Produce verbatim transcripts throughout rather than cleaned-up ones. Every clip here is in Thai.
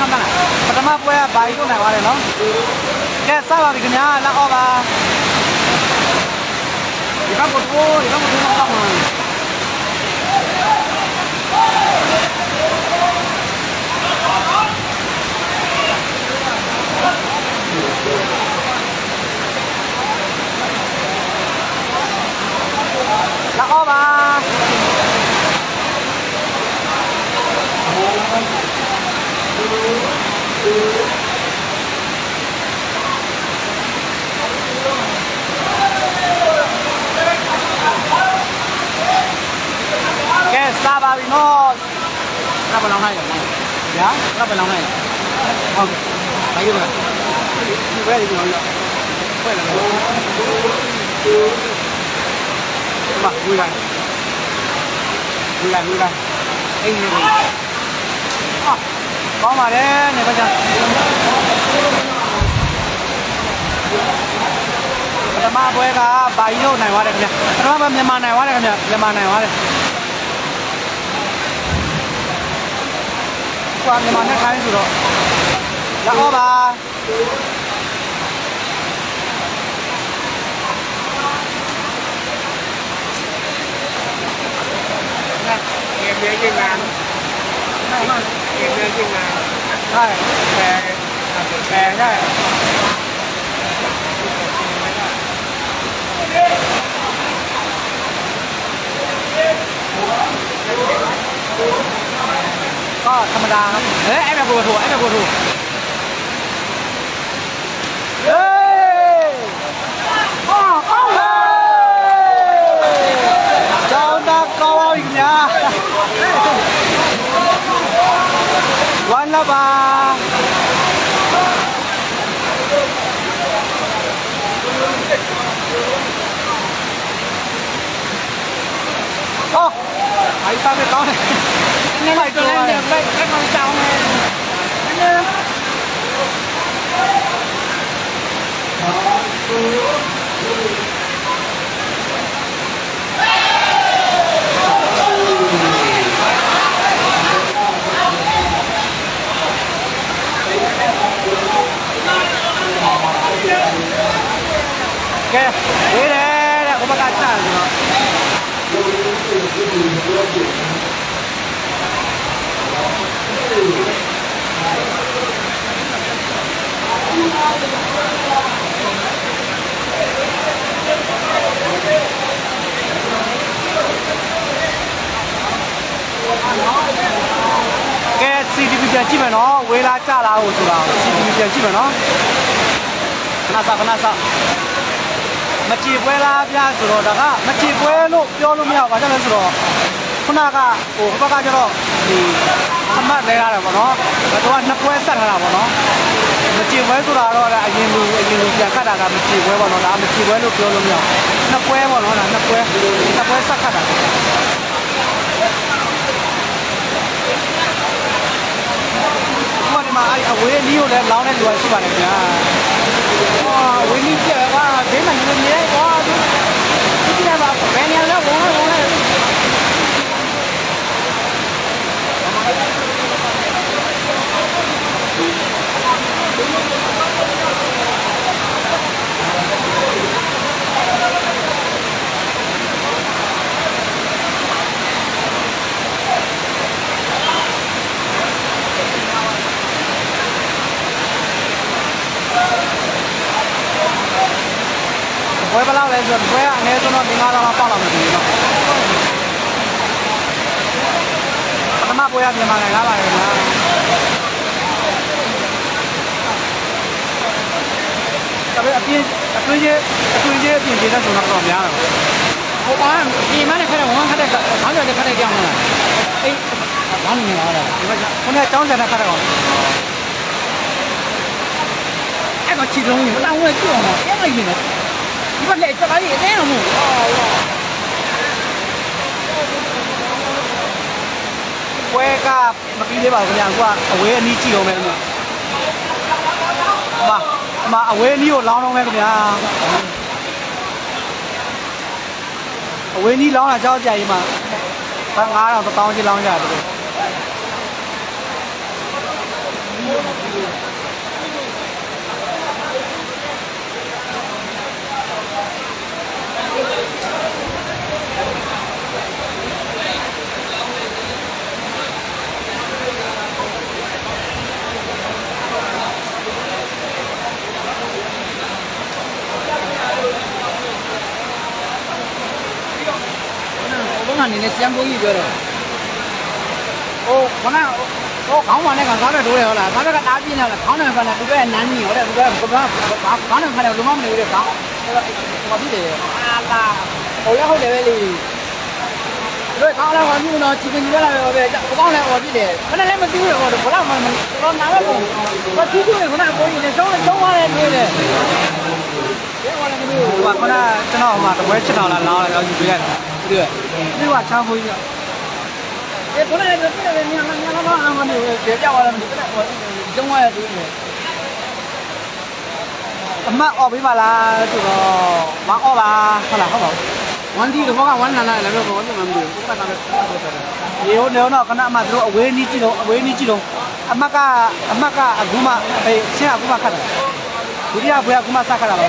mana? Pertama kue baik tu nak awal no. Kesal lagi ni ada nak apa? Di kampung tu, di kampung tu nak apa? Nak apa? Kesal lagi no. Nak apa lagi? Ya, nak apa lagi? Okay, lagi tu. Boleh lagi tu. Boleh lagi. มาดูกันดูกันดูกันเอ็งดูอ๋อเข้ามาเลยเนี่ยพ่อจ๋าแต่มาเว้ยก็ไปโน่นไหนวะเด็กเนี่ยแต่ว่ามันจะมาไหนวะเด็กเนี่ยจะมาไหนวะเด็กความจะมาแค่ใครสุดหรอแล้วก็มา เยอะยิ่งงานไม่มากเยอะยิ่งงานใช่แต่แต่ใช่ก็ธรรมดาครับเฮ้ยไอ้แม่กูถูกไอ้แม่กูถูกเฮ้ยอ้าวอ้าวเจ้าหน้าก็เอาอีกนะวันละบาโอ้ไอ้ตาไม่ต้องเลยนี่ไงตัวนี้เนี่ยไม่ไม่มันเจ้าไงนี่แกเฮ้ยเนี่ยผมประกาศจ้างเลยนะแกซีดีบีเจจีมันเนาะเวลาจ้าเราสุดแล้วซีดีบีเจจีมันเนาะน่าสักน่าสักมาจีบเวลาพี่อาสุดหรอแต่ก็มาจีบเวลูกย้อนลูกเมียว่าจะเล่นสุดหรอคุณน้าก็โอ้คุณป้าก็จะรอดีทำมาได้แล้วบ่เนาะแต่ว่านักเวสันเราบ่เนาะมาจีบเวสุดหรอแล้วยิงลูกยิงลูกยังก็ได้กันมาจีบเวบ่เนาะแล้วมาจีบเวลูกย้อนลูกเมียนักเวบ่เนาะนักเวนักเวสักก็ได้วันนี้มาเอาเวลี่อยู่แล้วเราเนี่ยรวยสุดเลยเนี่ยเวลี่เจ้าว่าเดี๋ยวมันจะมีอะไรก็ที่นี่แบบแม่เนี่ยแล้ววงแล้ววงแล้วเว้ยเปล่าเลยส่วนเว้ยเนี่ยส่วนนี้งานเรามาป้อนเราไม่ดีเนาะแต่มาเว้ยเนี่ยมาไงล่ะเลยนะแต่เว้ยพี่พี่เจ้พี่เจ้พี่เจ้นั่นส่วนนักร้องเนี่ยโอ้บ้านพี่มันเนี่ยเขาเนี่ยเขาเนี่ยเขาเนี่ยเขาเนี่ยยังไงไอ้บ้านเนี่ยอะไรคนเนี่ยจ้องใจนะเขาเนี่ยไอ้ก็ชิลลงอยู่แล้วเว้ยจ้องมาเอ๊ะอะไรอยู่เนี่ยนี่มันเละจะไปยังไงล่ะมึงเว้ยกับเมื่อกี้ได้บอกกันอย่างว่าเอาเว้ยนี่จีโอแมนเนี่ยมามาเอาเว้ยนี่โอร้องน้องแมนกันเนี่ยเอาเว้ยนี่ร้องนะเจ้าใจมาตั้งร้านเราต้องจีร้องใหญ่ไปเลย านี่ในเสียงกูยี่เยอะเลยโอ้คนนั้นโอ้เขาวันนี้กันเขาได้ดูเลยล่ะเขาได้กันตาพี่เนี่ยล่ะเขาเนี่ยกันเนี่ยดูด้วยนั่นนี่เขาเนี่ยดูด้วยผมว่าเขาเนี่ยเขาเนี่ยดูมั่งเลยเขาเขาพี่เดียวอาตาโอ้ยเขาเดี๋ยวไปเลยด้วยเขาแล้วเขาอยู่เนาะชีวิตอยู่แล้วเราไปจะเขาเนี่ยโอ้พี่เดียวเพราะนั่นแหละมันดูเลยว่าผมว่ามันมันร้อนน้ำแล้วผมว่าที่ดูเลยคนนั้นโอ้ยเนี่ยจ้องจ้องว่าอะไรดูเลยว่าเขาได้ชนะออกมาแต่ว่าชนะเราเราเราอยู่ด้วยเดือดนี่ว่าชาวพุทธเด็กคนนั้นเด็กคนนั้นเนี่ยมันเนี่ยมันอ่านมันอยู่เดี๋ยวจะว่าอะไรมันจะได้ว่าจังหวะดูเลยมาออกไปมาละจุดก็มาออกมาขนาดเขาบอกวันที่เราบอกว่าวันนั้นอะไรเราบอกว่ามันดูก็ได้เดี๋ยวเดี๋ยวเนาะขณะมาดูเวนิจิโร่เวนิจิโร่อาม่าก็อาม่าก็กุมาไปเชื่อกุมาขนาดกุริยาบุยกุมาสักขนาด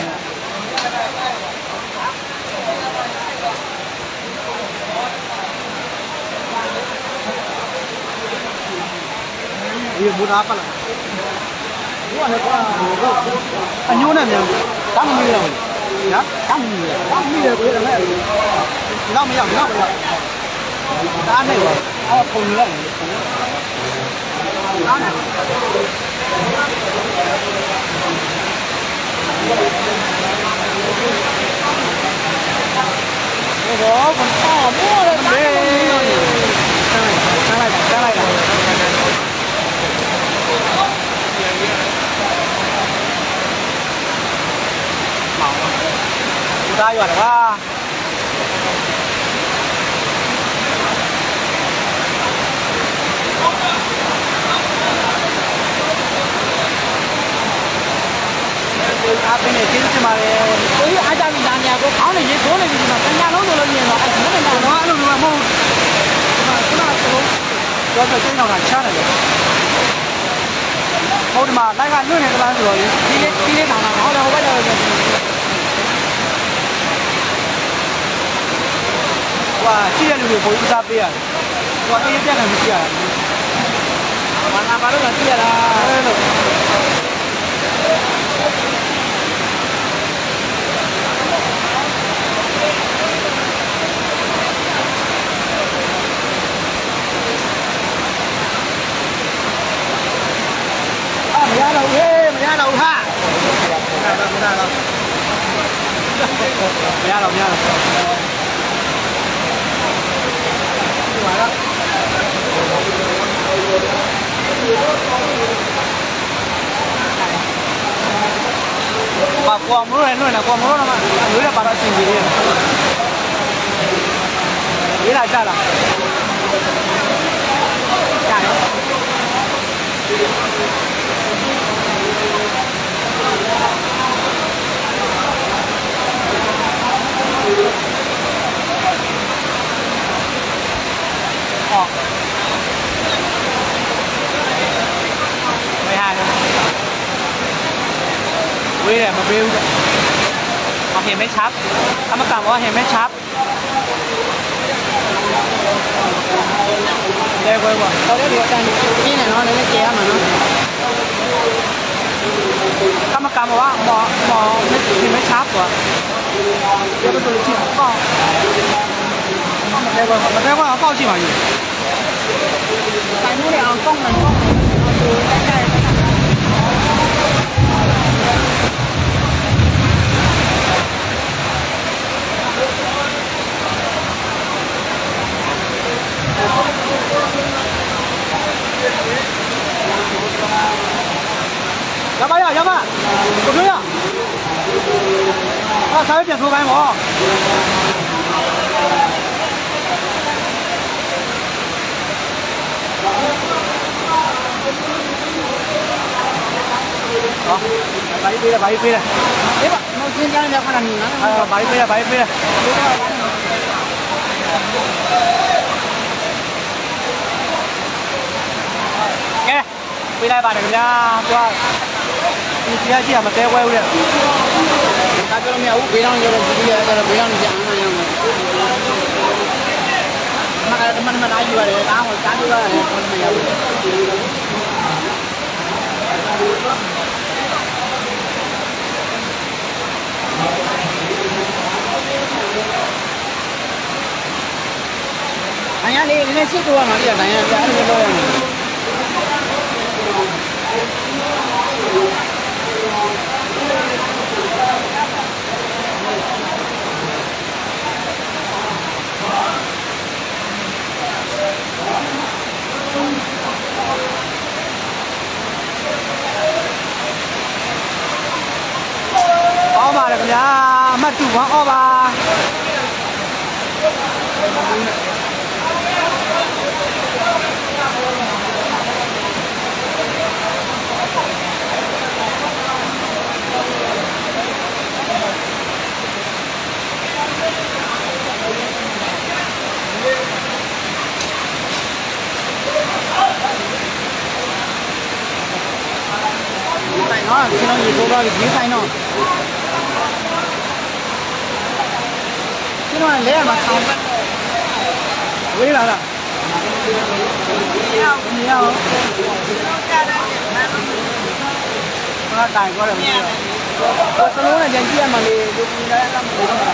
ยืมบุญอาปะล่ะอันยูนั่นเนี่ยตั้งมีเลยนะตั้งมีเลยตั้งมีเลยกูจะไม่เล่าไม่อยากเล่าไม่อยากด้านไหนวะอ๋อคนเล่นด้านไหนโอ้โหคนต่อมั่วเลยเด้อะไรอะไรอะไรได้อยู่แต่ว่าอาเป็นเด็กที่จะมาเรียนเฮ้ยอาจารย์อาจารย์เนี่ยก็เขาเนี่ยเยอะคนเลยที่มาเป็นงานน้องตัวละเนี่ยเนาะไอ้คนนั้นเนี่ยเนาะลูกมาโม่มาคุณอาตัวตัวตัวที่เราหลังชาเนี่ยเขาจะมาได้การเรื่องเนี่ยจะมาอยู่ที่ที่ที่ต่างๆเขาเนี่ยเขาไม่ได้ว่าเชื่อหรือไม่ผมจะเปลี่ยนว่าที่เปลี่ยนหรือไม่เปลี่ยนมันทำมาแล้วมันเปลี่ยนละไม่ได้เราเฮ้ไม่ได้เราฮ่าไม่ได้เราไม่ได้เราไม่ได้เรามาแล้วปากความรู้เลยนู่นนะความรู้นะมันรู้ได้ปากสิ่งดีนี่อะไรจ้าล่ะใช่ไม่หายเลยวิ่งเลยมาบิวเอาเห็นไม่ชัดถ้ามากล่าวว่าเห็นไม่ชัดเดี๋ยวคุยว่าเขาเรียกเดี๋ยวกันนี่เนี่ยเนาะเดี๋ยวเจ๊มาเนาะถ้ามากล่าวว่าหมอหมอไม่เห็นไม่ชัดกว่าเดี๋ยวเป็นตัวที่ผมก็มันได้ว่ามันได้ว่าเขาเฝ้าจีบอยู่ไปนู่นเลยเอากล้องมันกล้องเอาดูใกล้ๆยังไงอ่ะยังไงกดด้วยอ่ะถ้าใช้เปลี่ยนตัวไปหมออ๋อไปไปเลยไปไปเลยเอ๊ะน้องเชื่อใจเด็กคนนั้นนะไปไปเลยไปไปเลยแกไปได้บ้านกันนะตัวมีเสียชีวิตมาเตะไว้เลยถ้าเกิดเราไม่เอาไปนั่งอยู่เราไปนั่งเราไปนั่งจะอะไรอย่างเงี้ยมันมันมันอายุอะไรตาหัวตาดูอะไรคนไม่เอา ชุดตัวหาอย่างไหนอ่ะจะให้ดูเอามาเลยนะมาดูว่าเอามาอ๋อที่น้องยิงกูก็ยิงไปเนาะที่น้องเลี้ยงมาทำวิ่งแล้วล่ะก็ตายก็เลยก็สรุปเนี่ยยังเยี่ยมมาเลยดูดีแล้วก็ไม่รู้อะไรมา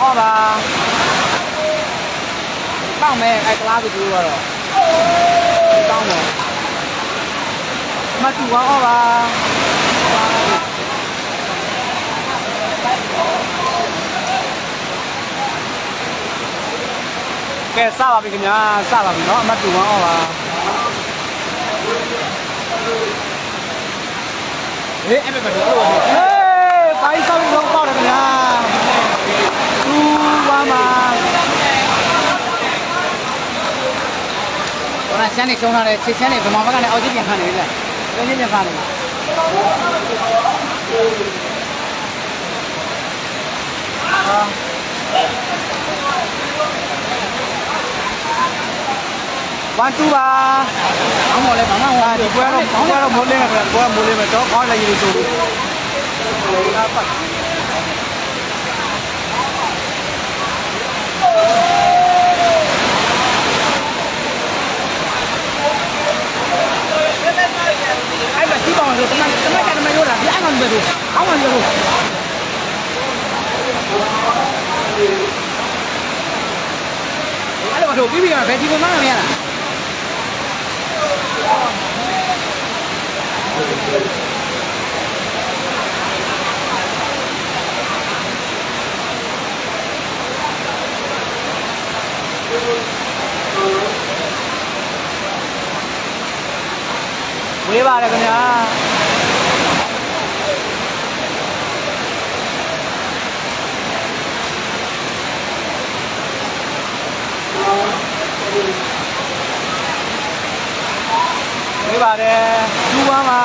อ้อมาต้องแม่ไอ้กล้าไปดูว่าหรอต้องหรอมาดูว่าอ้อมาแกซาบะไปกันยาซาบะเนาะมาดูว่าอ้อมาเฮ้ยไอ้แม่กันดูเฮ้ยไปซาบะลงเป้าเลยกันยาดูว่ามาวันนั้นเช้าเนี่ยช่วงนั้นเลยเช้าเนี่ยผมมาว่ากันเลยเอาที่ยังขันอยู่เลยก็ยังฟังเลยวันทุบะเอาหมดเลยผมเอาหมดเลยผมเอาหมดเลยผมเอาหมดเลยมันจะคอยอะไรอยู่สูงไอ้แบบที่บอกเลยทำไมทำไมการทำไมรู้ล่ะที่ไอ้เงินไปดูเอาเงินไปดูไอ้เราไปดูพี่พี่มาไปที่คนมากเลยนะเว้ยบ้าเลยกันยาเว้ยบ้าเลยดูว่ามา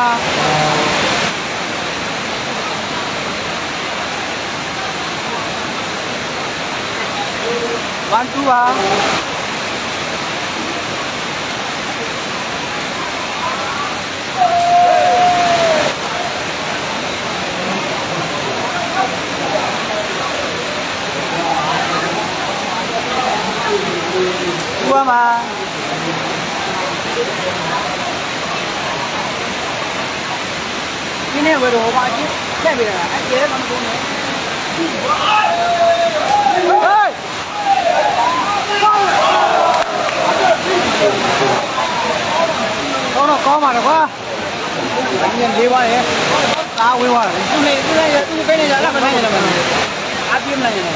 วันดูว่าตัวมาที่นี่เวลาหัวปลาจีแค่เวลาไอ้เจ๊มันโดนเนี่ยเฮ้ยต้องนกก้อมาหรอวะยังดีวะเนี่ยตาวิวะตู้เนี่ยตู้เนี่ยตู้เป็นยังไงล่ะมันเป็นยังไงอาทิตย์มันยังไง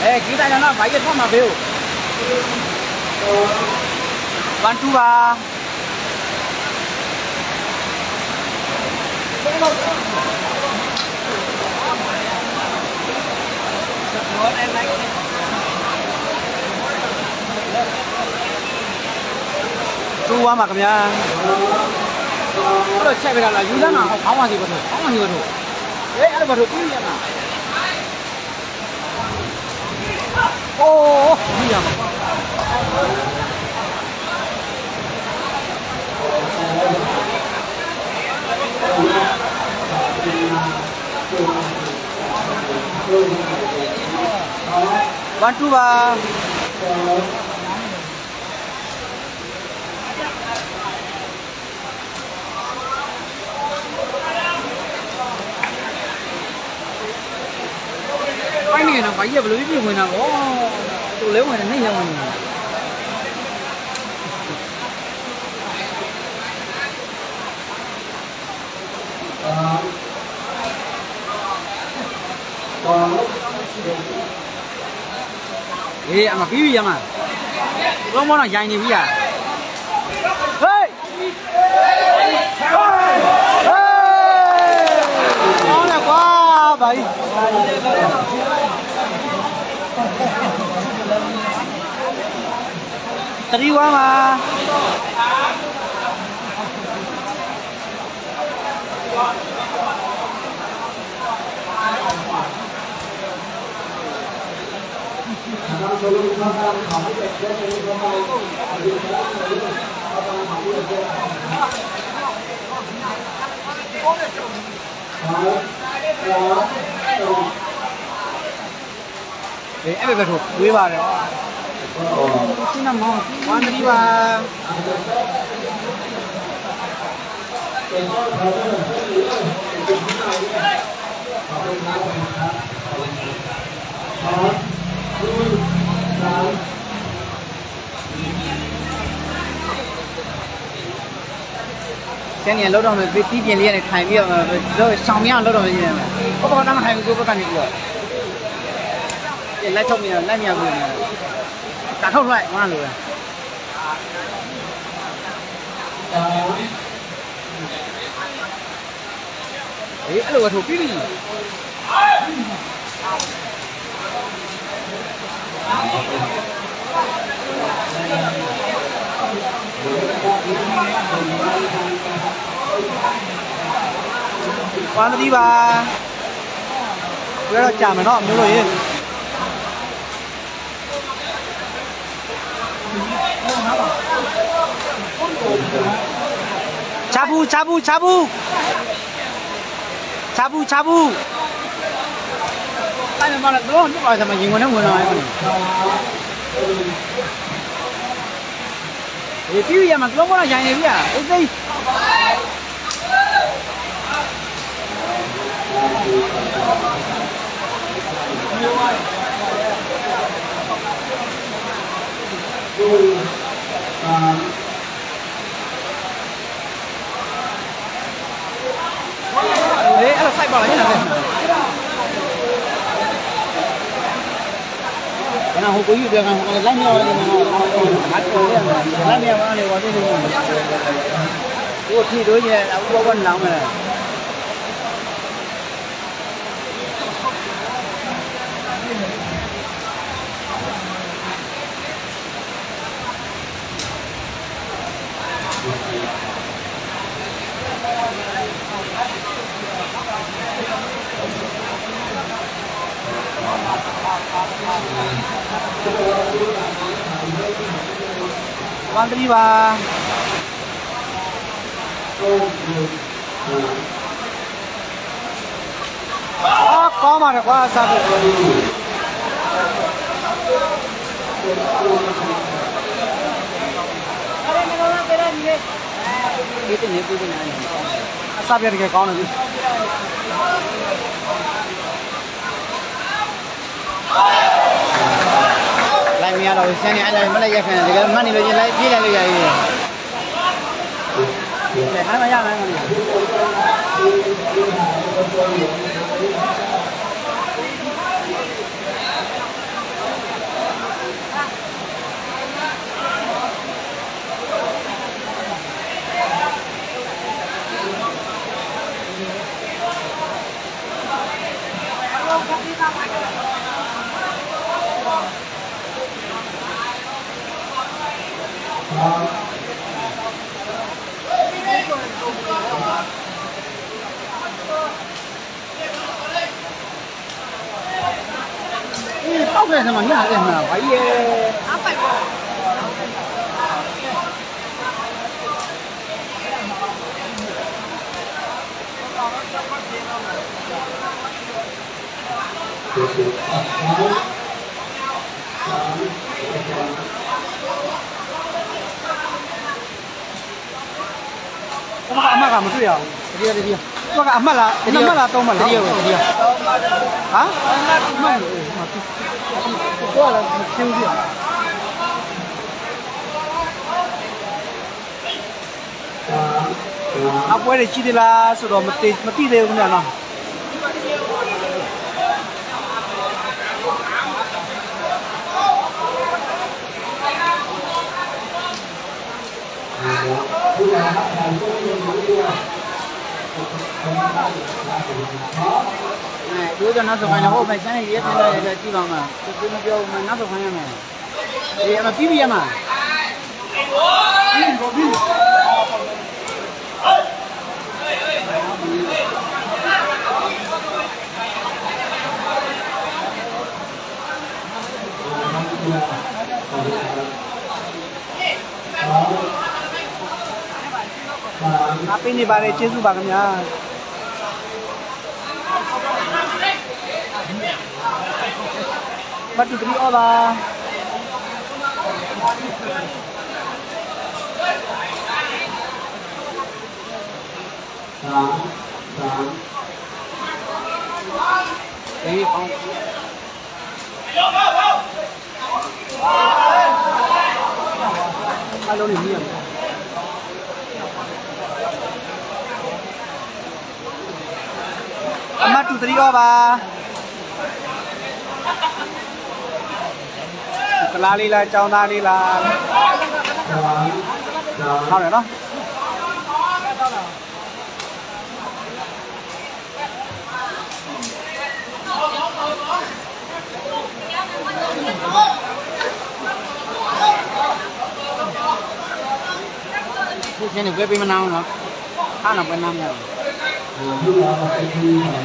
เอ้กีตาร์น่ะไปเก็บพ่อมาเบลวันทุบะทุบะมากันยังเราใช้เวลาเราอยู่แล้วนะเขามาดีกว่าถูกเขามาดีกว่าถูกเฮ้ยอะไรมาถูกนี่นะโอ้นี่ยังวันทุบะ này là phải giờ lưới như người nào có tụ lếu này thấy nhiều mình ê mà cái gì mà nó món là dài nhiều bây giờ hey nó là quá vậy tươi quá mà để em về thuộc quý bà đấy chứ nằm không quá đi bà cái này lâu rồi mình biết tiền liền này thay việc rồi xong nhau lâu rồi mình có bao năm hai mươi có cần gì nữa để lại thông này lại nhà mình cả thông loại quá rồi đấy là đồ thủ kỹ gì qua nó đi bà cái là chả mày nó không rồi ấy chabu chabu chabu chabu chabu anh em vào là đúng lúc rồi thì mình nhìn con nó ngồi rồi thì cái gì mà lúc đó là dài này bây giờ ok đấy là sai bỏ lại như là này nào không có gì được nào không lái nhau bắt rồi lái nhau nó đều có cái gì rồi khi đối như này đã có con lòng này quan đi bà à, có mà được qua sao được biết thế này biết thế này sao biết cái con này đi lại mía rồi xem này lại mới lại cái này thì cái mani bây giờ lại đi lại bây giờ để hai mươi giờ này tóc này sao mà nhả tiền mà phải Maka amat lah, maka amat lah, amat lah, tau malah. 啊？那你妈逼，过来兄弟！啊，过来几的啦？是罗没得没得的，我们讲了。 ดูจนน่าสงสารนะโอ้ไม่ใช่เยอะเลยเลยที่บ้านมาที่มันเดียวมันน่าสงสารไหมเดี๋ยวมาพี่พี่มาพี่บอกพี่อาเป็นยี่บาร์เอเจสุบากันยาบัตรดีอ่ะบ้าสามสามเฮ้ยเอาอารมณ์ดีอ่ะ มาตุตรีก็บ้าตลาลีลาเจ้านาลีลาเข้าเลยเนาะผู้ชายหนุ่มก็เป็นมะนาวเนาะข้าวหนักเป็นน้ำเนี่ย เดี๋ยวพี่เราไปดูหน่อย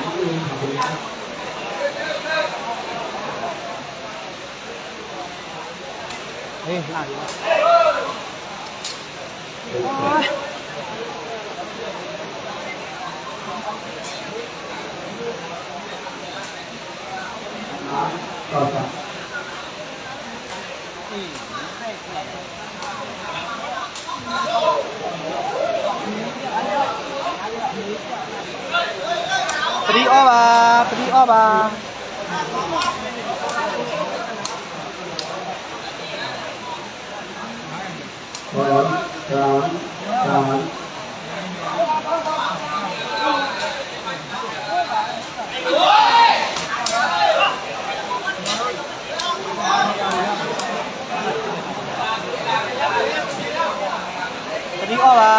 เฮ้ยน่าดีนะต่อไปปรีอ้อมาปรีอ้อมาสองสามสามปรีอ้อมา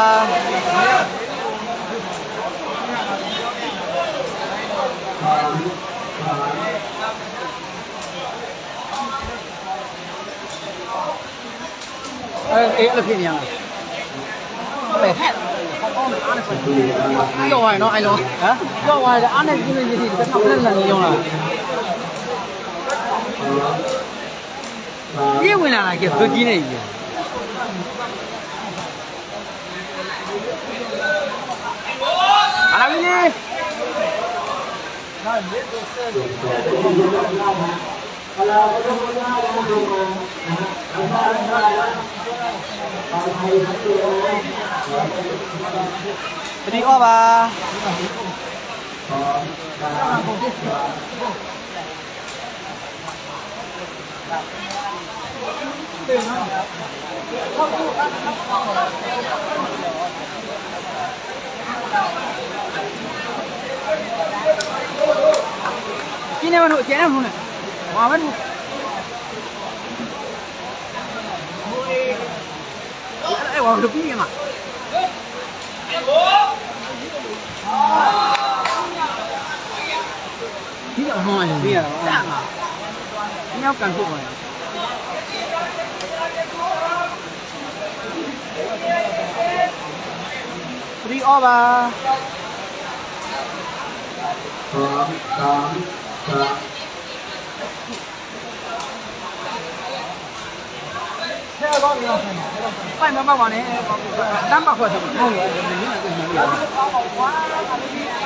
เออเอ๊ะแล้วพี่เนี่ยไปแค่ย่อยเนาะไอ้เนาะฮะย่อยแต่อันนี้คือมันจะทำเรื่องอะไรย่อยยี่วันอะไรเกี่ยวกับกินอะไรอะไรนี่ไปดีอ้อมากินอะไรมันหัวเจี๊ยบหนูเนี่ยว้าวมันไอ้วางดูพี่มาพี่จะห่ออย่างนี้เหรอไม่เอาการพูดเลยฟรีออบ้าสองสามสามไปมาบ้างวันนี้น้ำปลาขวดสมุนไพรแรงขนาดนี้ไ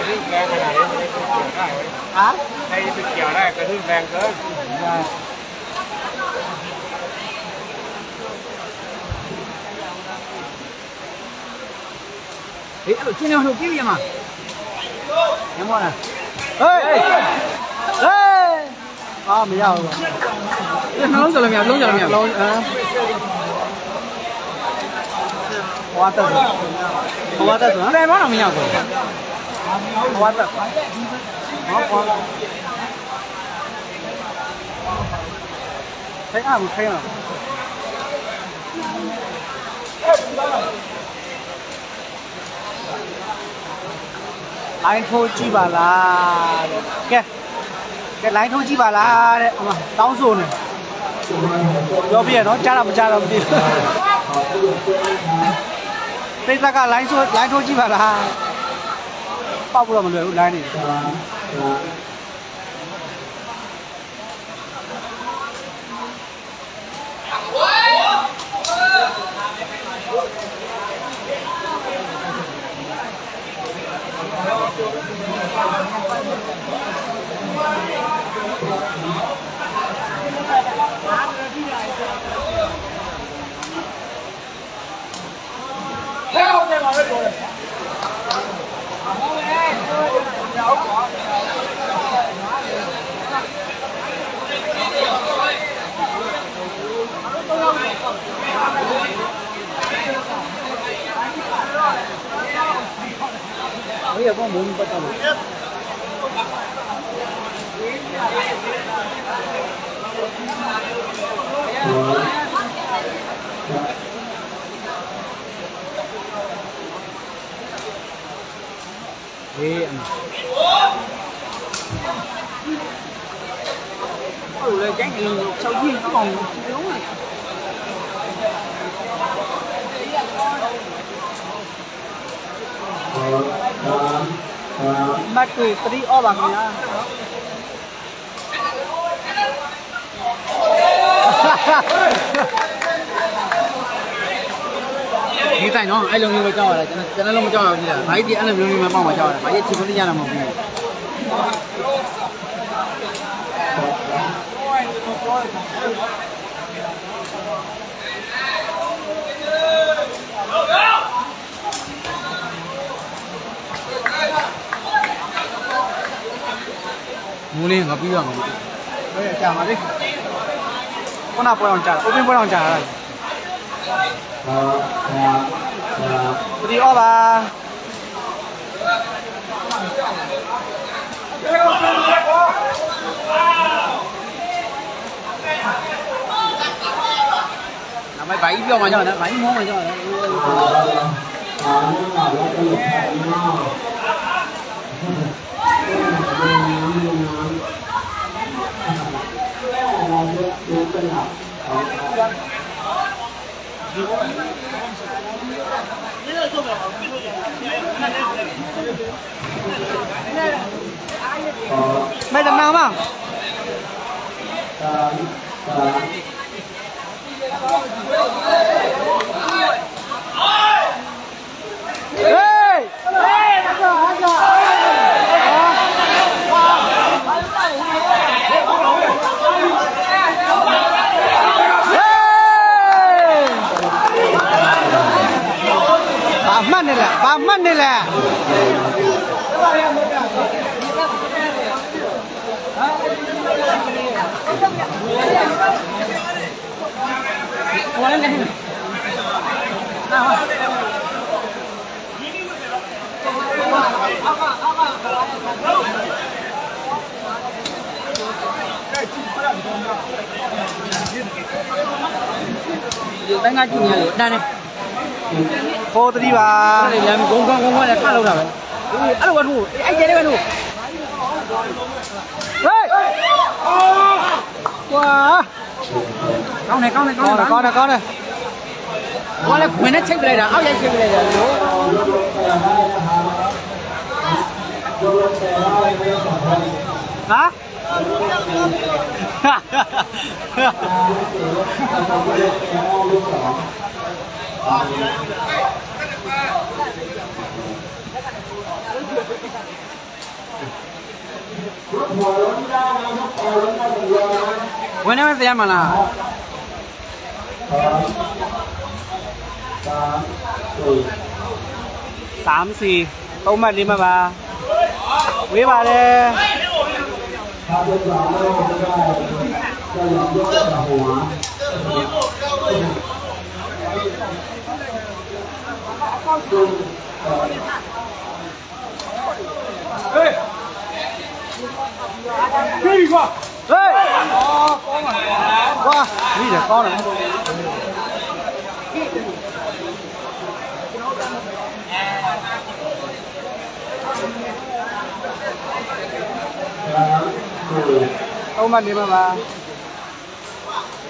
ม่เกี่ยวได้อะไม่เกี่ยวได้กระทึ่งแรงเกินเฮ้ยอะไรที่เนี่ยหนูกี่เบี้ยมายังไงนะ来偷鸡巴啦！给，给来偷鸡巴啦！的，嘛，到处呢。要不然，我加了不加了不的。对这个来说，来偷鸡巴啦，报不了么？来来呢。我也帮忙不到。Mắc cười tươi o bằng nha. Nghĩ tại nó, ai lông như mà cho rồi, cho nên lông cho rồi bây giờ, phải đi ăn lông như mà bao mà cho rồi, phải chỉ có đi ra làm một ngày. Mua đi gặp bây giờ. Bây giờ trả mà đi. Con nào bồi hòn trả, ốp bên bồi hòn trả rồi. Đi o bà. Làm mấy bảy vô mà cho đấy, bảy món mà cho đấy. Mày làm nào mà? Paman ni lah. Boleh ni. Tengah dunia ni. Dah ni. Phô tôi đi bà. Đây là con con con này khá lâu rồi. Á luôn hù, anh chơi đấy bạn hù. Đây. Quá. Con này con này con này con này con này. Con này quên hết xếp về đây rồi, áo dây xếp về đây rồi. Hả? Bueno, me se llama la. ba, bốn, ba, bốn, tôm mà đi mà bà. วิบาเดถ้าเป็นสาวไม่ได้จะหยุดยกจากหัวเฮ้ยขึ้นกว่าเฮ้ยอ๋อก้อนว่านี่เดี๋ยวก้อนนะเอามาดีมามา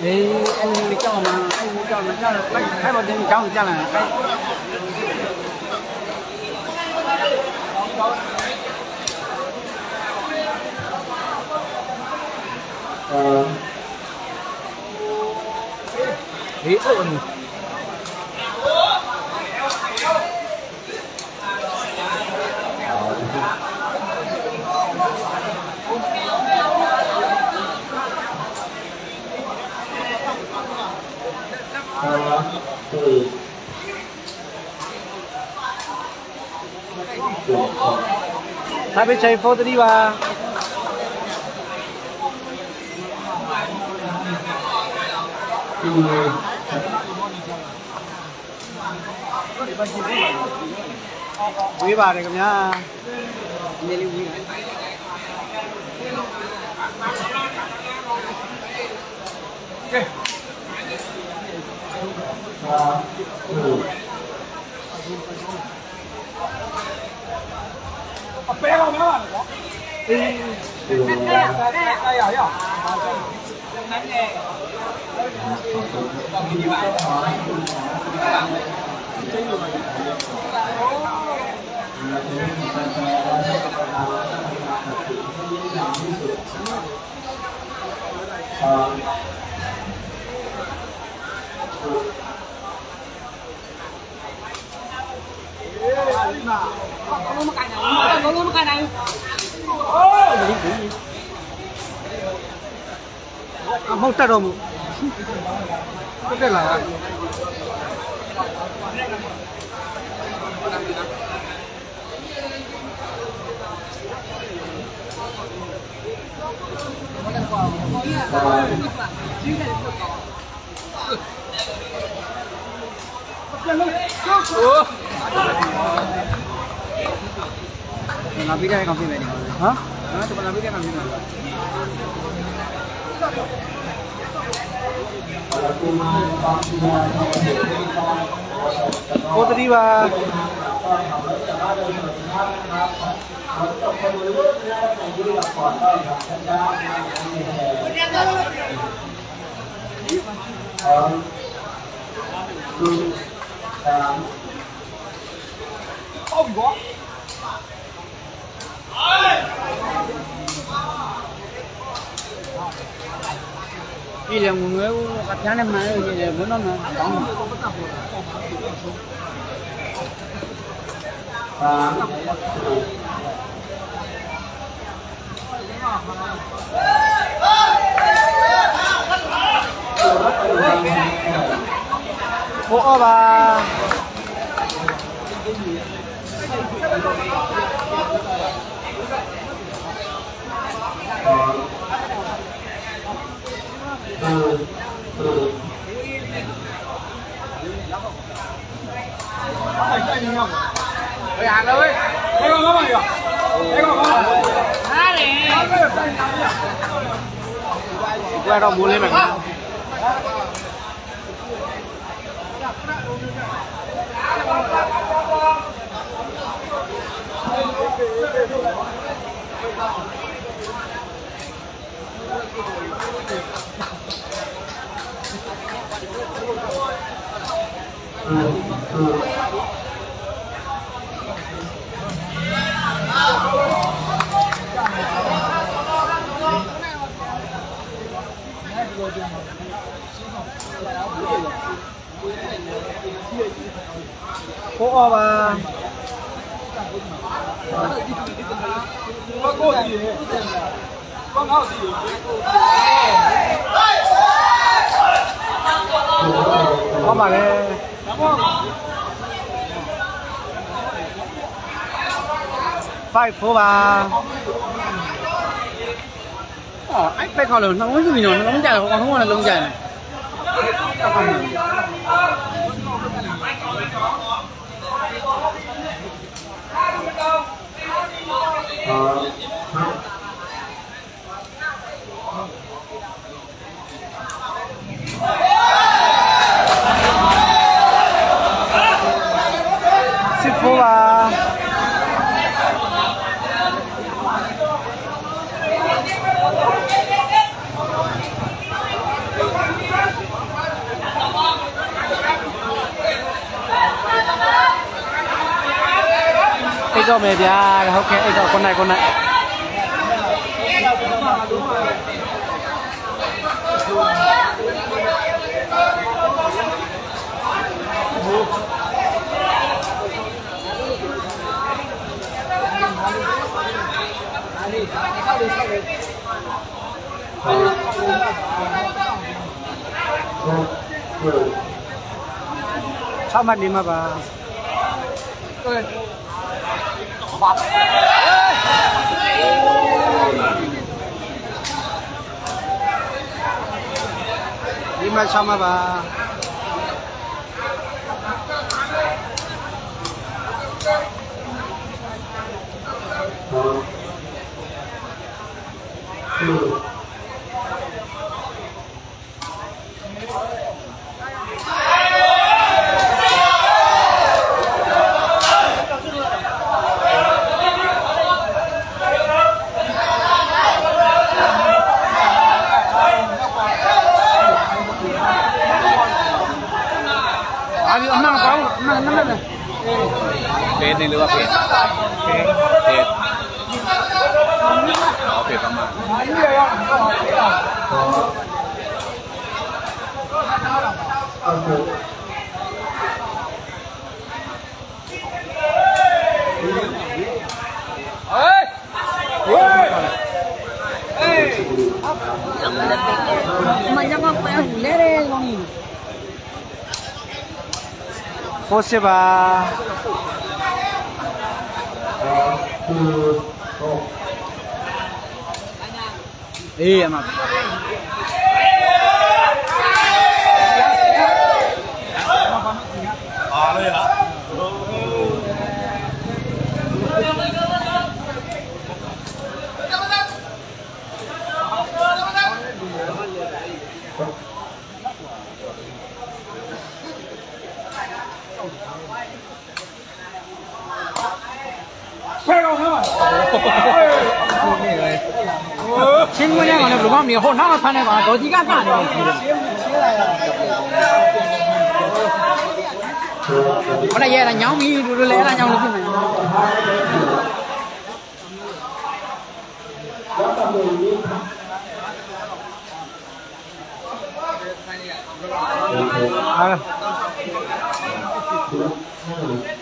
นี่ไอ้นี่เจ้ามาไอ้นี่เจ้ามาเจ้าไอ้ไอ้บอลเด็กเจ้าเจ้าน่ะไอ้เออเฮ้ยอุ่นถ้าไปใช้โฟตดีว่าวิบาร์เลยครับเนี่ยไปเอามาเอ้ยได้ได้ๆๆๆนั่นแหละต้องมีบ้างอ๋อก็รู้มากันนะก็รู้มากันนะโอ้หมดแล้วมั้งก็ได้แล้วครับเราพี่ได้คำพิมพ์ไหมเนี่ยฮะนะตัวเราพี่ได้คำพิมพ์ไหมโคตรดีว่ะโอ้โหนี่แหละมึงเอาขัดแย้งได้ไหมนี่แหละมึงนั่นนะต้องโอ้บ้าไปหาเลยไปก่อนก็มาอยู่ไปก่อนก็มาฮะเลยว่าเราบุญเลยไหมโอ้บ้าก็โก้ดีก็เงาดีก็มาเลย five over. Oh, anh phải còn lớn, nó không biết gì nữa, nó không chạy, còn không còn là lông chạy này. Cho mẹ bia không kệ cho con này con này sao mặt đi mà bà Bắp. Đi mà sao mà bàนี่หรือว่าเพจเพจเอาเพจประมาณเฮ้ยเฮ้ยเฮ้ยมันจะมาไปหุ่นเล่เลยลงโฟเซบาเอ๊ะมาเลยละชิ้นวันนี้ก่อนเลยผมว่ามีคนน่ามาทานเลยก่อนตัวที่ก้าวหน้าเลยวันนี้เยอะนะย้อมมีดูดูแลนะย้อมดู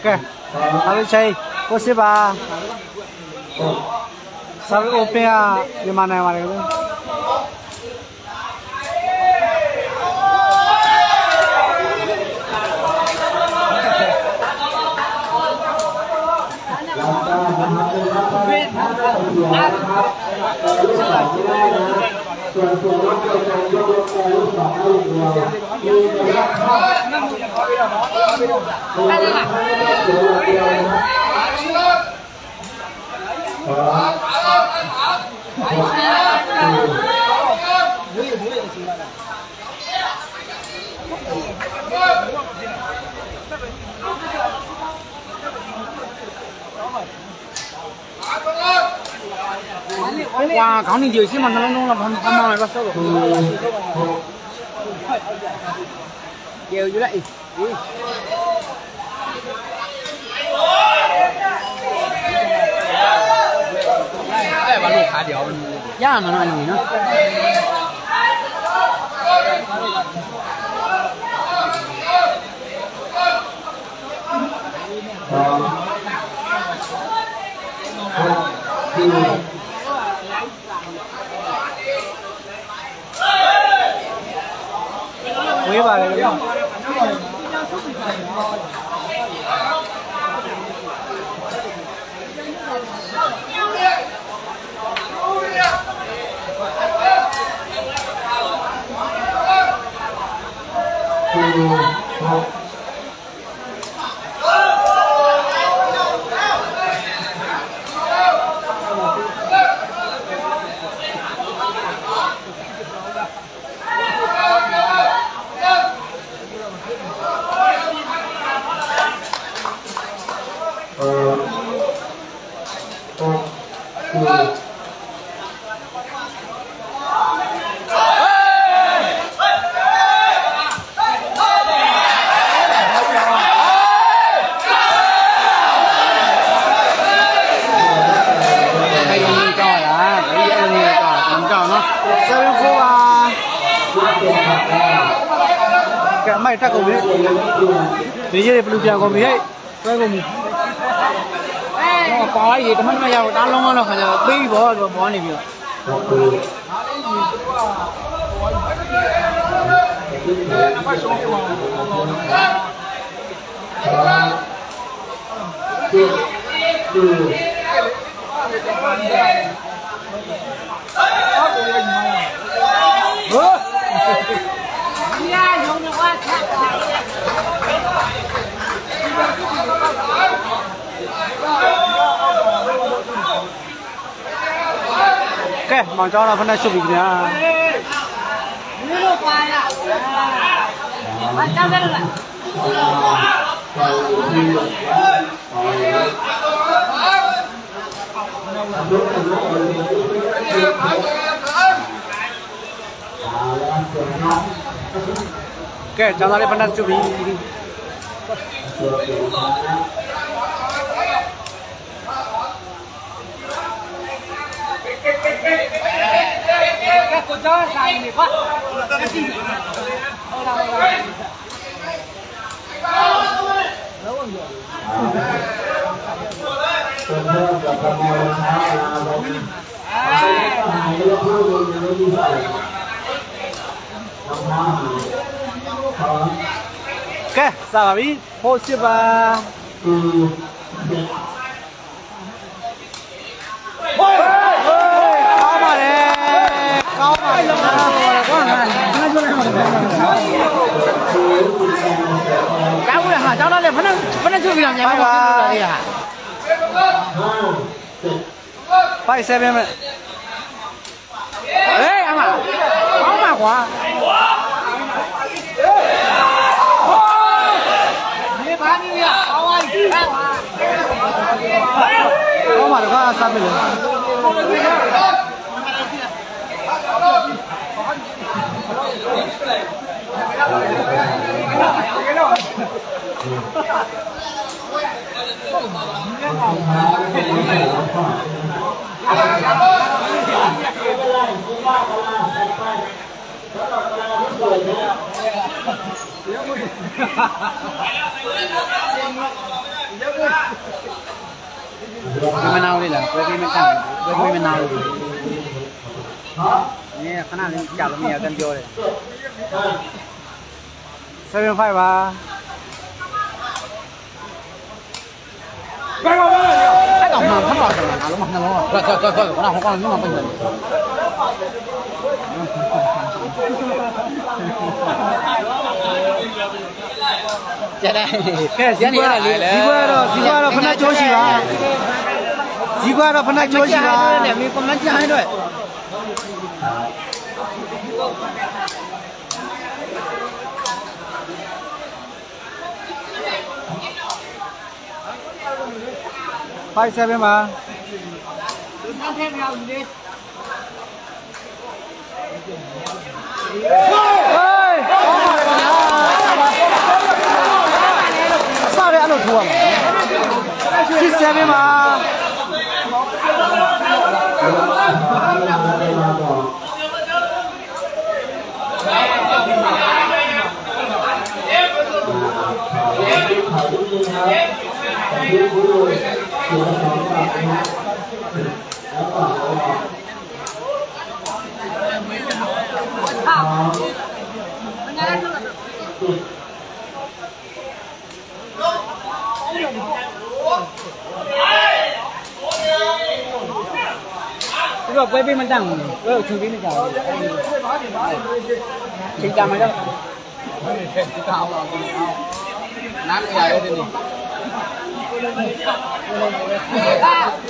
แก่อะไรใช่ก็สิบ้าสาวโอเปียยี่มานายวะเลย哇，搞你有些嘛，那弄了，他他妈那个手。有有嘞。哎，把路卡掉。呀，那那你呢？ไม่ไปเลย Hãy subscribe cho kênh Ghiền Mì Gõ Để không bỏ lỡ ถ้ากูมีดีเจได้ปลุกใจกูมีให้ถ้ากูมีปล่อยยี่แต่มันไม่ยาวด้านลงแล้วเขาจะบีบบ่บ่บ่นี่เดียวแก่มาจ้าเราพนักชุบอีกเนี่ยไม่รู้ไปละมาจ้าไปละแก่จ้าเราพนักชุบอีกก็จะใส่หนิวะแกสามีโพสต์บ้าจ้าเลยฮะเจ้าเลยพนันพนันช่วยพี่ยังไงบ้างไปเซฟยังไงเฮ้ยอามาอามาขวานี่บ้านนี่เนี่ยเอาไว้เอามาเดี๋ยวก็ซัดไปเลยไม่น่าเลยล่ะไม่ไม่ตั้งไม่น่าเลยนี่ขนาดนี้จับมีอาการเดียวเลยเซเว่นไฟว์วะไอ้ต่างหากท่านบอกกันนะรู้มั้ยนะรู้มั้ยก็ก็ก็คนเราคนเราไม่มาเป็นเลยจะได้แค่สิบวันสิบวันเราสิบวันเราพนักโจชีวะสิบวันเราพนักโจชีวะเนี่ยมีคนนั้นจะให้ด้วยไปเซฟมาน้ำเทพเราอยู่ดิเฮ้ยเฮ้ยซาเรอโนทัวร์ซิเซฟมารอบไว้พี่มันดังเออชูพี่ไม่จับชิงจำไหมครับ น้ำใหญ่เลยนี่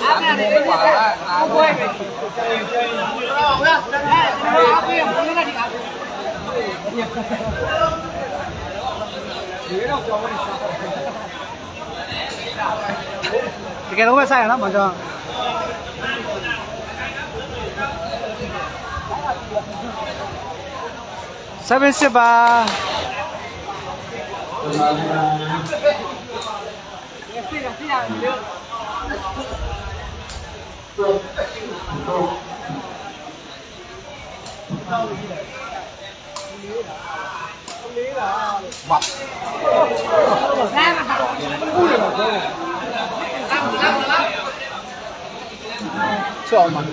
อาเนียกว่าอาบุ้ยเราออกแล้วนั่นแหละอาบุ้ยคนนั้นดีกว่าที่แกรู้ว่าใช่หรือไม่จ๊ะเซเว่นสิบาบักแม่มาครับพูดเลยบอกเลยรับรับรับชอบมัน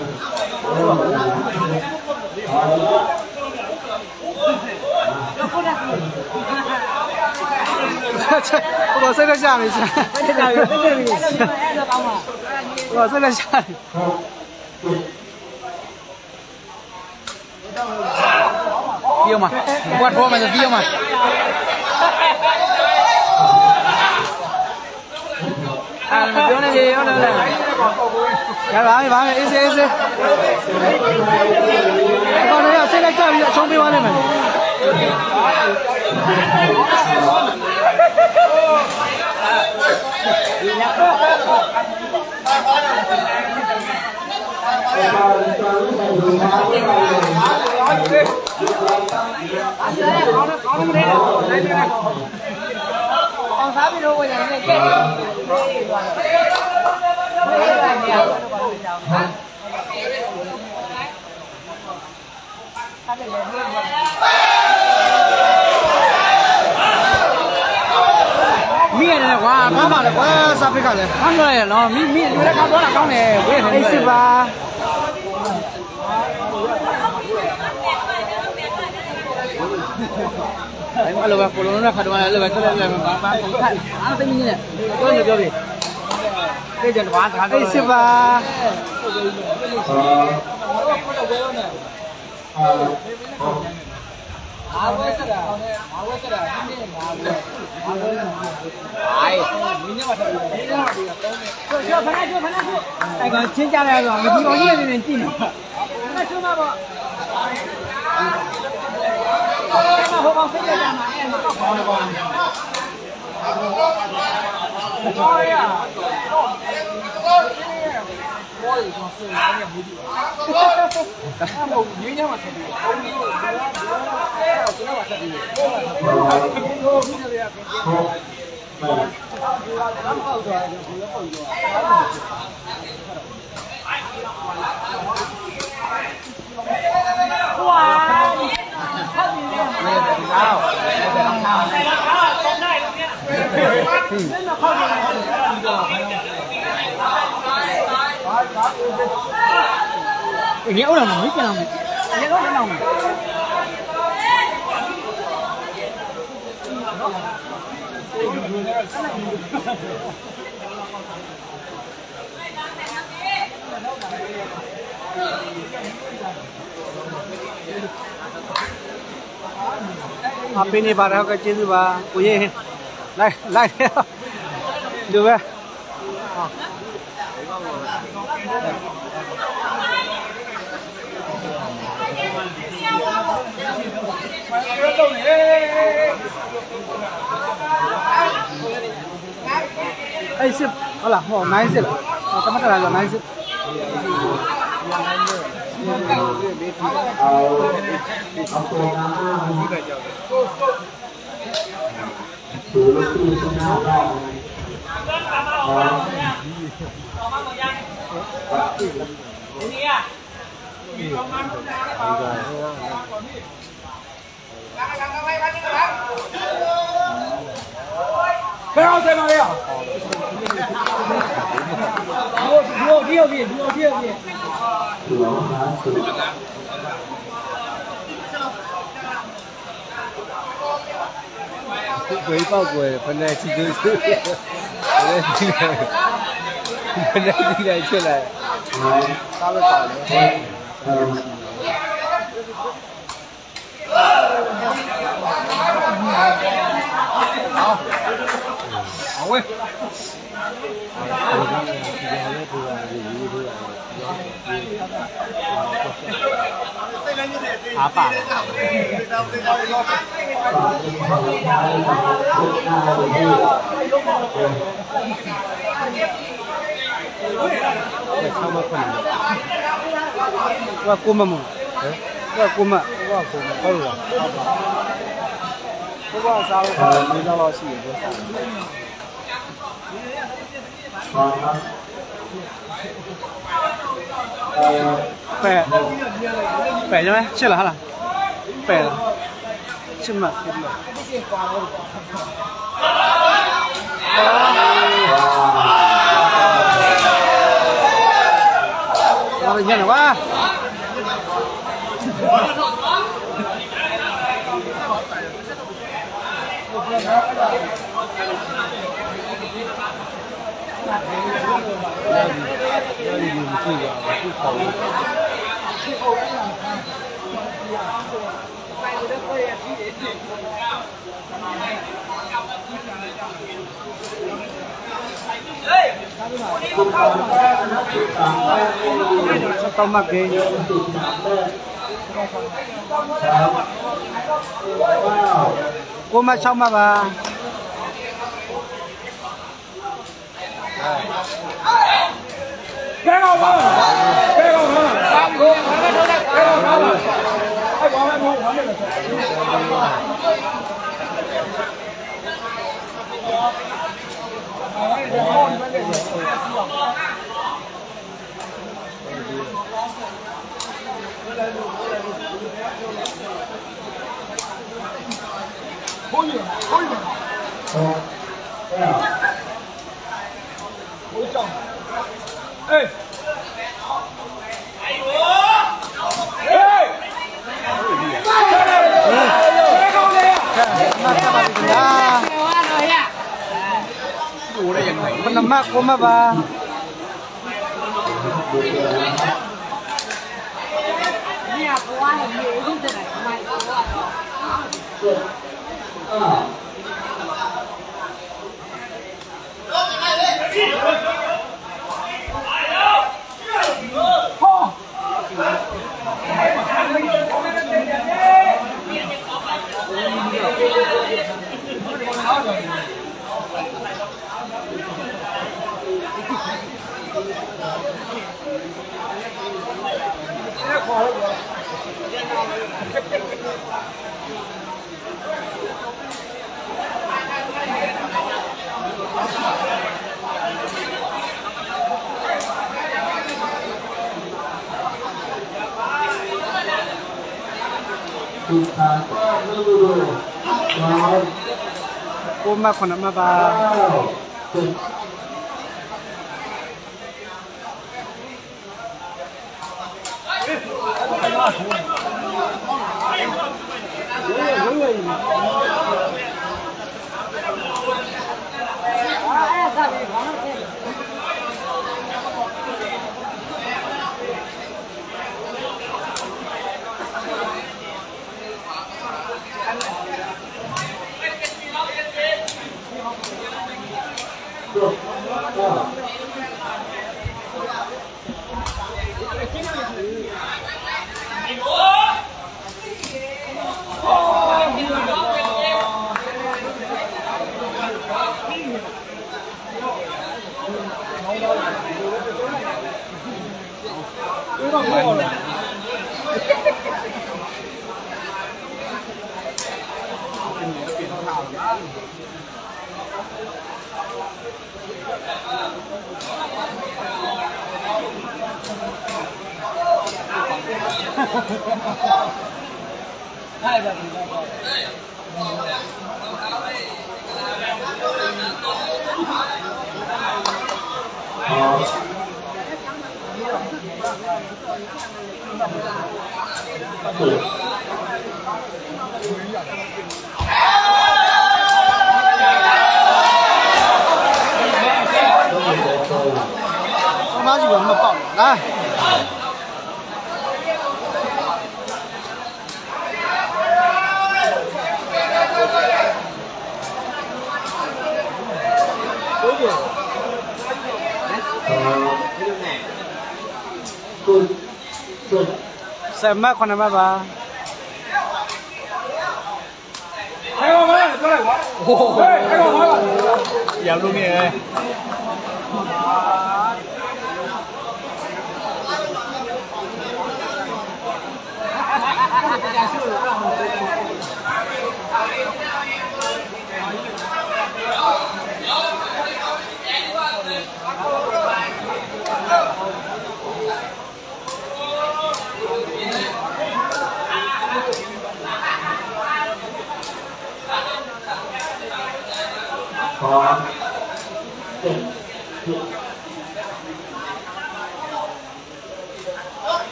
我真的吓了一下，我真的吓了。丢嘛，我拖嘛就丢嘛。啊，你丢那边，我丢那边。来吧，来吧，一次一次。我那要现在干一下，冲兵完了没？มีอะไรกว่ามาบ้างเลยว่าซาบิกันเลยทำอะไรเนาะมีมีอยู่แล้วครับว่าเราต้องเนี่ยเว้ยไอ้สิบาไอ้มาเลยว่าคนนู้นน่ะขัดมาเลยว่าเขาเรียกอะไรมันบ้านของท่านอ่ะเป็นยังไงเนี่ยต้นเดียวกันไอ้จันทร์วานขัดไอ้สิบาอาวุธอะไรอาวุธอะไรนี่นี่อาวุธอาวุธไอ้นี่นี่มาทำอะไรนี่มาดีกันช่วยช่วยพนักช่วยพนักช่วยไอ้คนชิ้นใจอะไรหรอที่เขาเยี่ยมจริงๆมาช่วยมาบ่มาหัวกองเสียใจมาเอ็นมาขอหน่อยก่อนโอ้ยอ่ะโอ้ยกองเสียใจเนี่ยบูดีถ้าเราอยู่เนี่ยมาทำอะไรอย่างเงี้ยเราหนุ่มไม่เป็นหนุ่มอย่างเงี้ยเราเป็นหนุ่มआप भी नहीं पा रहे हो क्या चीज़ बाह ये light light जो है ai xếp đó là họ nái xếp các mắt là là nái xếpไม่เอาใจมาเลยอ่ะดูเที่ยวดิดูเที่ยวดิ鬼抱鬼本来其实是本来进来本来进来出来他们打的เอาเว้ยอาปากเข้ามาคุยว่ากูมาหมู่ว่ากูมาว่ากูมาเขาหลวงกูว่าสาวเขาไม่ได้รอสี่กูสาวแปดแปดใช่ไหมชื่ออะไรฮะล่ะแปดชื่อมาชื่อมาเงี้ยหรอวะStomach gain. Cô mà xong mà bà. Cái nào mà? Cái nào mà? Tam gương. Cái nào mà? Ai bỏ ai mua hả? Ê! Mình nằm mắc không mà bàกูมาคนนั้นมาบ้า เสร็จมากคนนั้นมาบ้าไอ้โว้ยเท่าไหร่วะโอ้โหไอ้โว้ยอย่าลุกนี่เลยขอเจ็ดจุด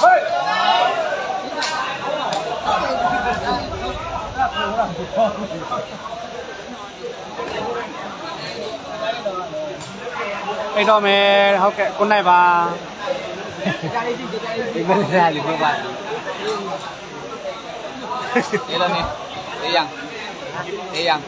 เฮ้ยไอ้ดอมเอเขาแกคนไหนบ้างอีกไม่ได้หรือเปล่าเอลนี่เอียงเอียง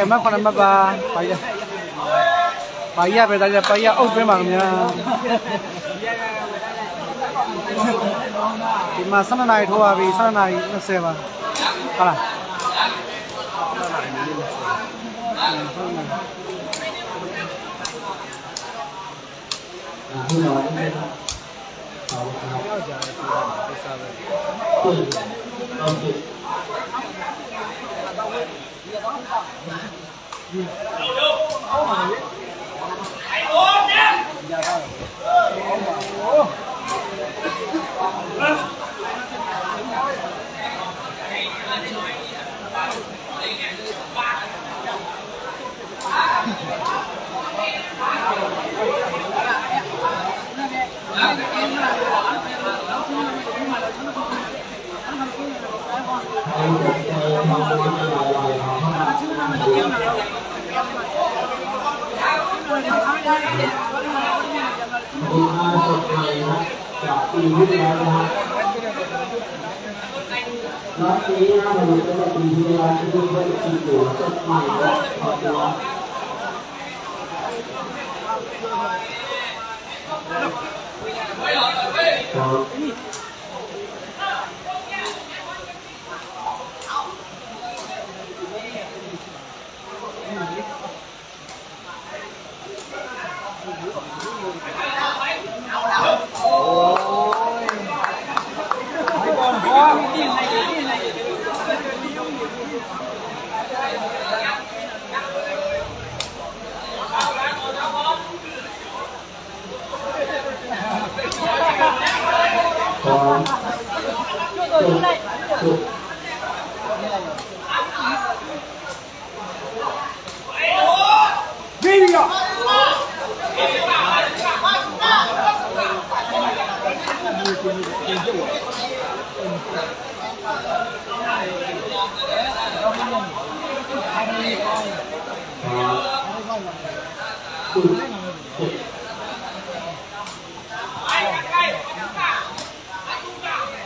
ใส่มากคนนั้นมาบ้าไปยังไปยังไปยังไปยังโอ้ยไปมั่งเนี่ยมาสนานายทัวร์วีสนานายนั่นเสียบ้าอะไรVideo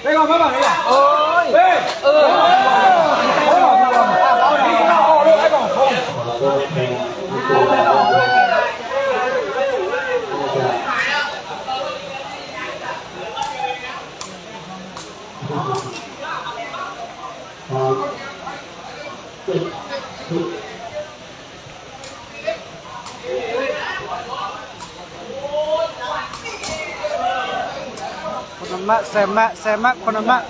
Đây con mới vào đây à? Ôi! Ê! Ừ! Mới vào đi con! Đi con nào có được đấy con! Không! Semak, semak, semak, konamak.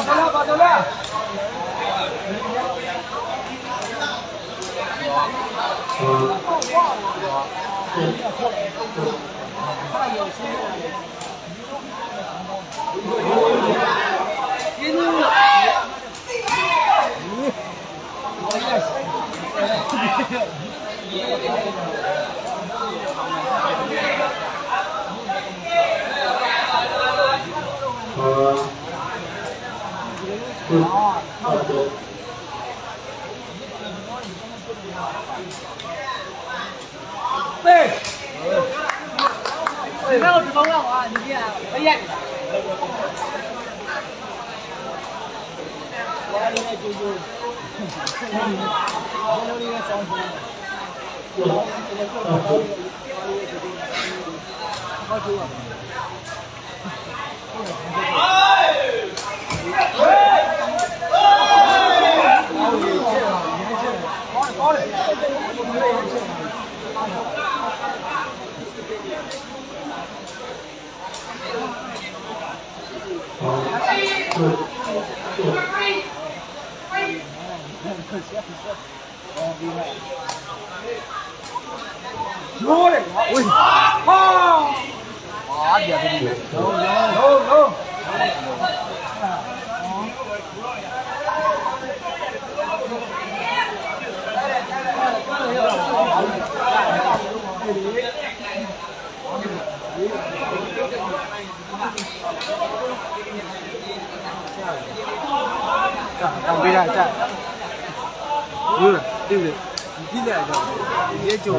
Batulah, batulah. Hãy subscribe cho kênh Ghiền Mì Gõ Để không bỏ lỡ những video hấp dẫn Hãy subscribe cho kênh Ghiền Mì Gõ Để không bỏ lỡ những video hấp dẫn Vô đấy. Ui. Ho. Bỏ giờ đi. Luôn luôn luôn. Cầm đi ra chạy. Ừ, tiêu được. Đi lại rồi. Dễ chịu.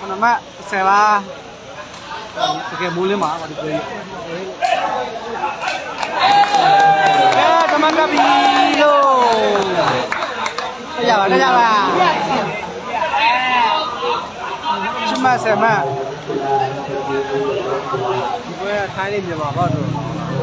Con nắm ạ, xe ba. Kìa bố lên má vào được rồi. Ê, cảm ơn các bạn đồ. Đây chào bà, đây chào bà. Chúng ta xem ạ. Với thái lên thì bỏ vào rồi.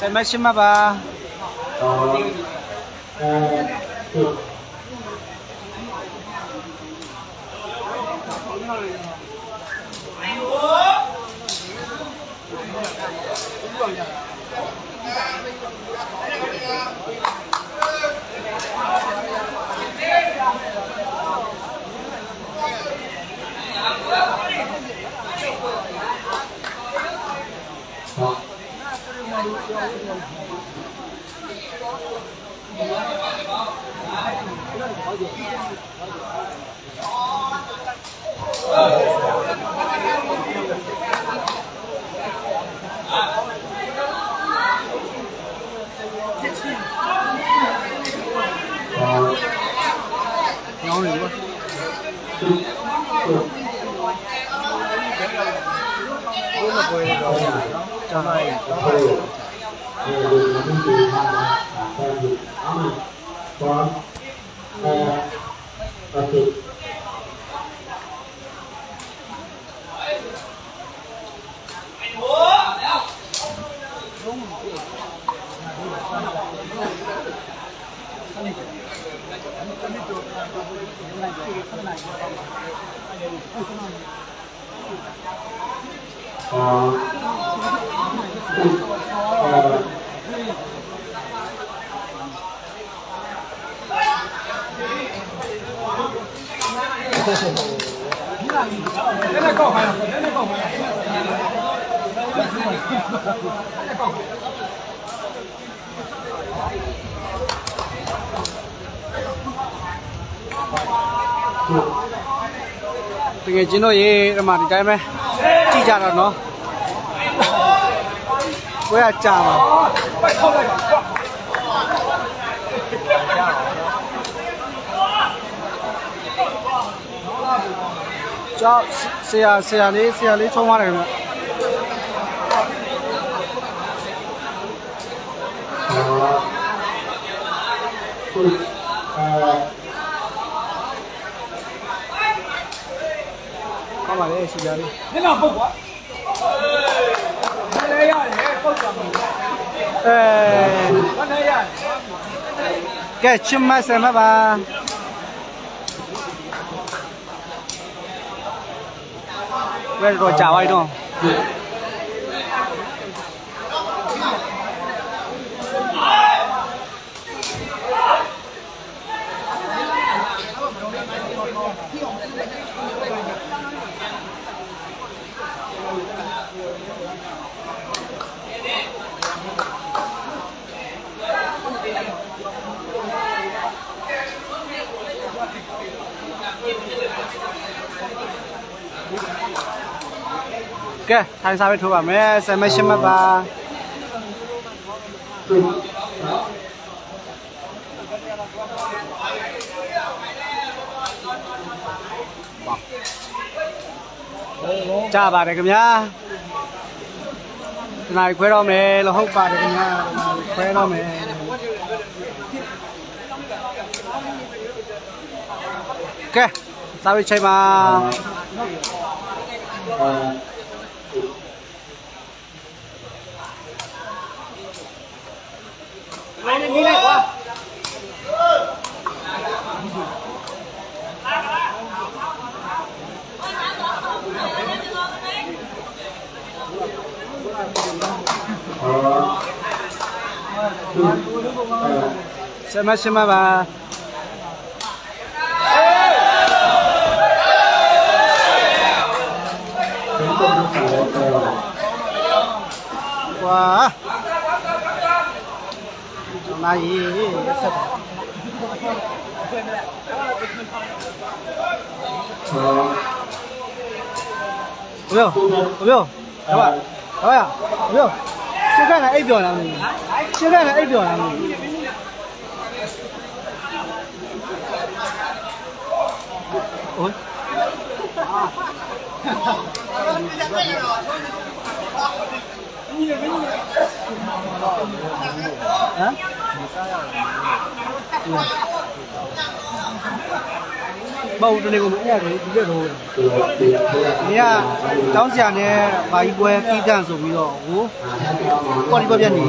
Saya macam apa? Hãy subscribe cho kênh Ghiền Mì Gõ Để không bỏ lỡ những video hấp dẫn Tụi người chỉ nói mà thì cái mấy chi trả là nó với là trả mà cho xe xe đi xe đi cho hoa này mà mà đấy chị giờ đi. Thế nào phục quá. Đây đây ơi, không cần. Ê. Con đây ơi. Cái chim mai xem ba. Về rồi chào ai đâu. Cái thằng sao biết thua mẹ xem mấy xem ba cha bà này cầm nhá này quê đâu mẹ là không bà này cầm nhá quê đâu mẹ cái sao đi chơi mà anh em đi này qua. Xem mắt xem mắt bà. Qua. Này sập. Ủa, ủa. Các bạn. Các bạn. Ủa. Chưa cái này ai biểu làm gì? Chưa cái này ai biểu làm gì? Ủa. Hả? Bầu tụi này cũng nghe rồi, biết rồi. Nha, cháu già này bà đi quê khi đang dùng gì đó, bố. Con đi qua bên gì?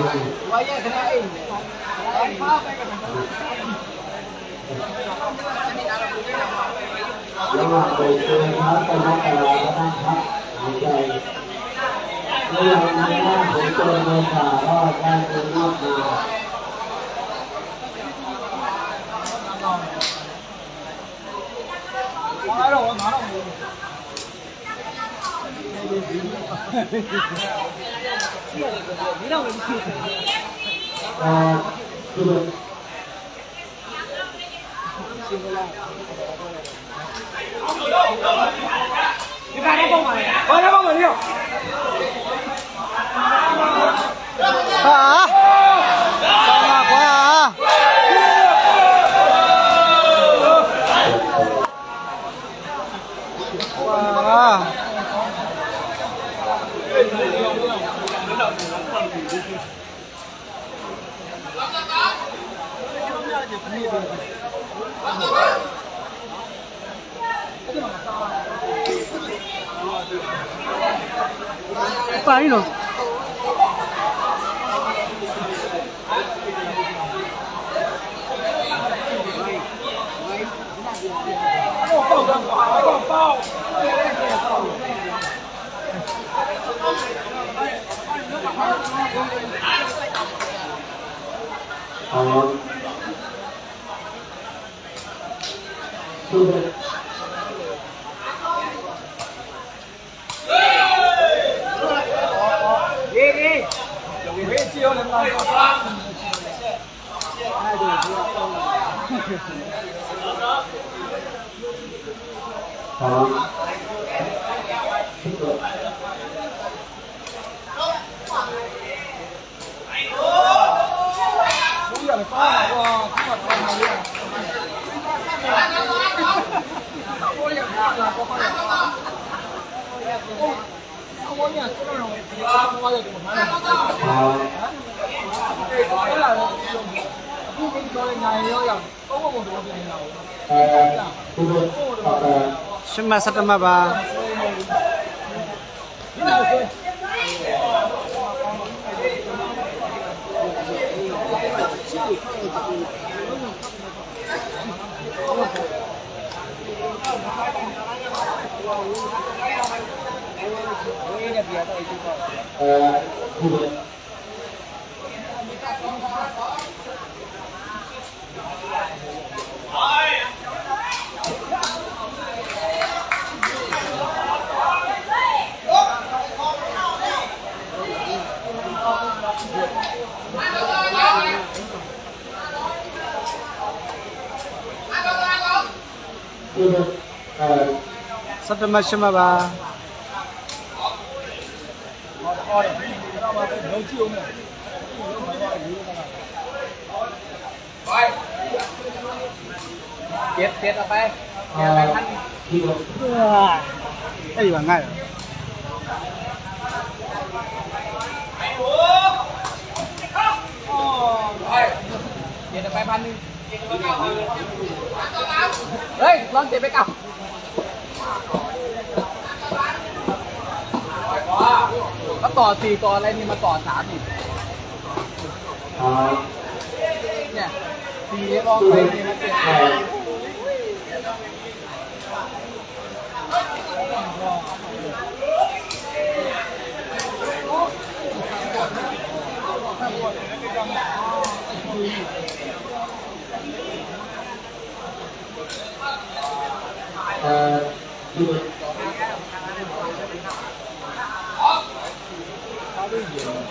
Hãy subscribe cho kênh Ghiền Mì Gõ để không bỏ lỡ những video hấp dẫn. À, sao mà quá à? Wow. ปลานี่เนาะเอาหมดชิมมาสักมาบ้าสัตว์มาชิมมาบ้าเจ็ดเจ็ดเอาไปเจ็ดไปพันได้อยู่ง่ายเลยเจ็ดเอาไปพันหนึ่งเฮ้ยลองเจ็ดไปกับมาต่อสี่ต่ออะไรนี่มาต่อสามอีกเนี่ยสี่ลองไปนี่มาเจ็ดโอ้โห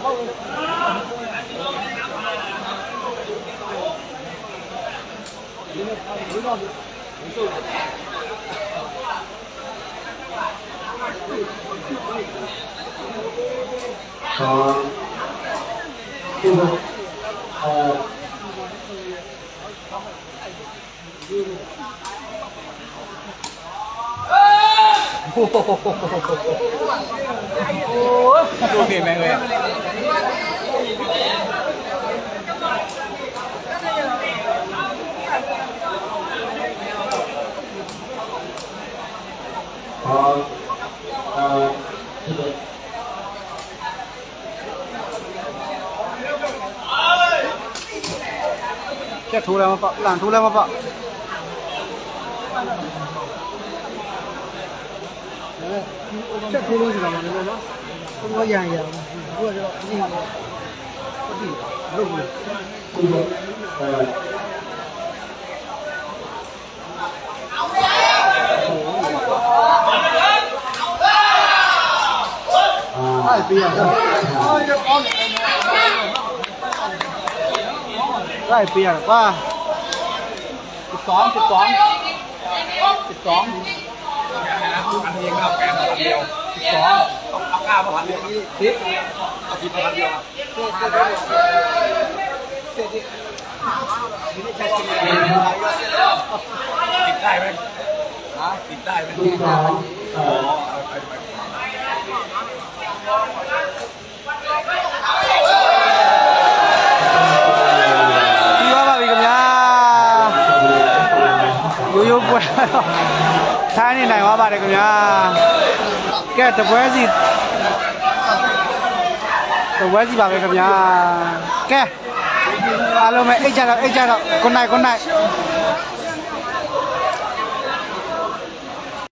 ดูดีไหมเลยแค่ถูแล้วมาปะหลังถูแล้วมาปะ这窟窿知道吗？那个什么烟烟，我知道，你我我弟，我不知道。呃。太厉害了！太厉害了！哇！十双，十双，十双。อันนี้ก็แกงเดียวสองเอาข้าวมาผัดเดียวนี่ทิพย์เอาทิพย์มาผัดเดียวเสร็จที่ไม่ใช่กินอะไรติดได้ไหมฮะติดได้ไหมอ๋อพี่ว่าอะไรกันเนี่ย cái tập vé gì tập vé gì bảo vệ cầm nhà cái alo mẹ anh chào anh chào con này con này